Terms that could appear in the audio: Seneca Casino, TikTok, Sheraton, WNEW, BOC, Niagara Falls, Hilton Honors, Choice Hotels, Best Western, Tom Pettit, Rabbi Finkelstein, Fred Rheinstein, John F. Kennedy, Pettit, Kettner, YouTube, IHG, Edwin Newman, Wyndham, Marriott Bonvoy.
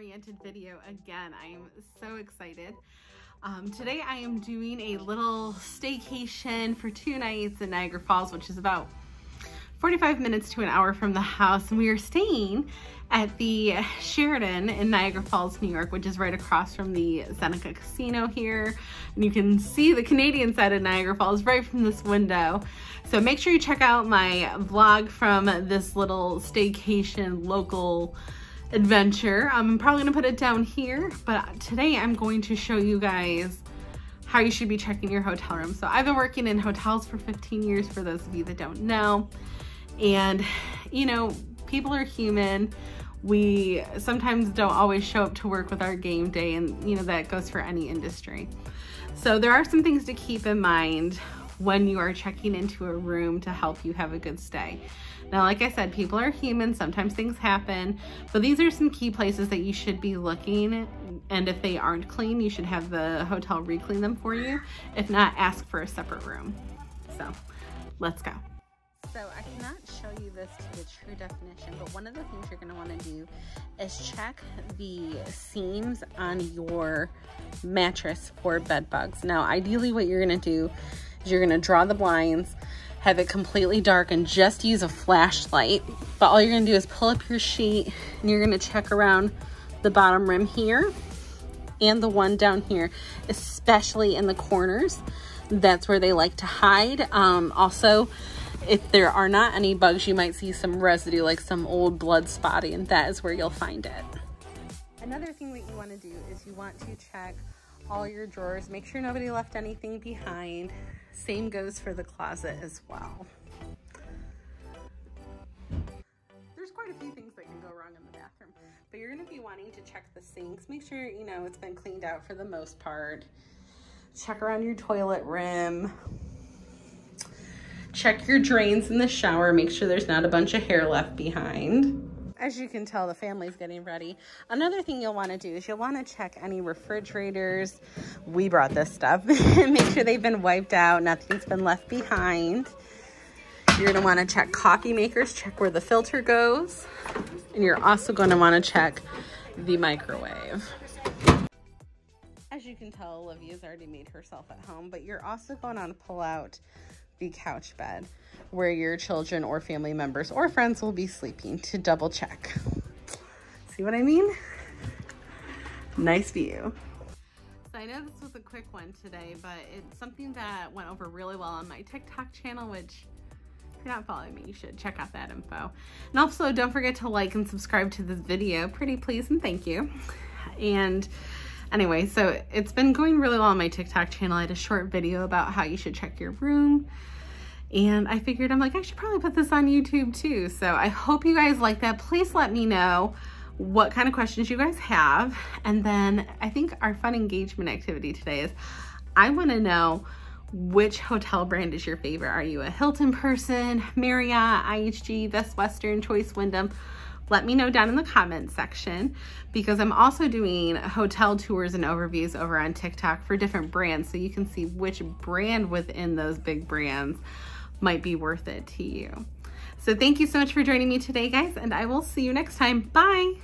oriented video again. I am so excited. Today I am doing a little staycation for 2 nights in Niagara Falls, which is about 45 minutes to an hour from the house. And we are staying at the Sheraton in Niagara Falls, New York, which is right across from the Seneca Casino here. And you can see the Canadian side of Niagara Falls right from this window. So make sure you check out my vlog from this little staycation local adventure. I'm probably gonna put it down here, but today I'm going to show you guys how you should be checking your hotel room. So I've been working in hotels for 15 years, for those of you that don't know. And you know, people are human. We sometimes don't always show up to work with our game day, and you know, that goes for any industry. So there are some things to keep in mind when you are checking into a room to help you have a good stay. Now, like I said, people are human, sometimes things happen, but these are some key places that you should be looking. And if they aren't clean, you should have the hotel re-clean them for you. If not, ask for a separate room. So let's go. So I cannot show you this to the true definition, but one of the things you're going to want to do is check the seams on your mattress for bed bugs. Now, ideally what you're going to do is you're going to draw the blinds, have it completely dark, and just use a flashlight. But all you're going to do is pull up your sheet, and you're going to check around the bottom rim here and the one down here, especially in the corners. That's where they like to hide. Also, if there are not any bugs, you might see some residue, like some old blood spotting, and that is where you'll find it. Another thing that you want to do is you want to check all your drawers. Make sure nobody left anything behind. Same goes for the closet as well. There's quite a few things that can go wrong in the bathroom, but you're going to be wanting to check the sinks. Make sure, you know, it's been cleaned out for the most part. Check around your toilet rim. Check your drains in the shower. Make sure there's not a bunch of hair left behind. As you can tell, the family's getting ready. Another thing you'll want to do is you'll want to check any refrigerators. We brought this stuff. Make sure they've been wiped out. Nothing's been left behind. You're going to want to check coffee makers. Check where the filter goes. And you're also going to want to check the microwave. As you can tell, Olivia's already made herself at home, but you're also going to pull out the couch bed where your children or family members or friends will be sleeping to double check. See what I mean? Nice view. So I know this was a quick one today, but it's something that went over really well on my TikTok channel, which if you're not following me, you should check out that info. And also don't forget to like and subscribe to this video. Pretty please and thank you. And anyway, so it's been going really well on my TikTok channel. I had a short video about how you should check your room. And I figured, I'm like, I should probably put this on YouTube too. So I hope you guys like that. Please let me know what kind of questions you guys have. And then I think our fun engagement activity today is, I want to know which hotel brand is your favorite. Are you a Hilton person, Marriott, IHG, Best Western, Choice, Wyndham? Let me know down in the comments section, because I'm also doing hotel tours and overviews over on TikTok for different brands, so you can see which brand within those big brands might be worth it to you. So thank you so much for joining me today, guys, and I will see you next time. Bye.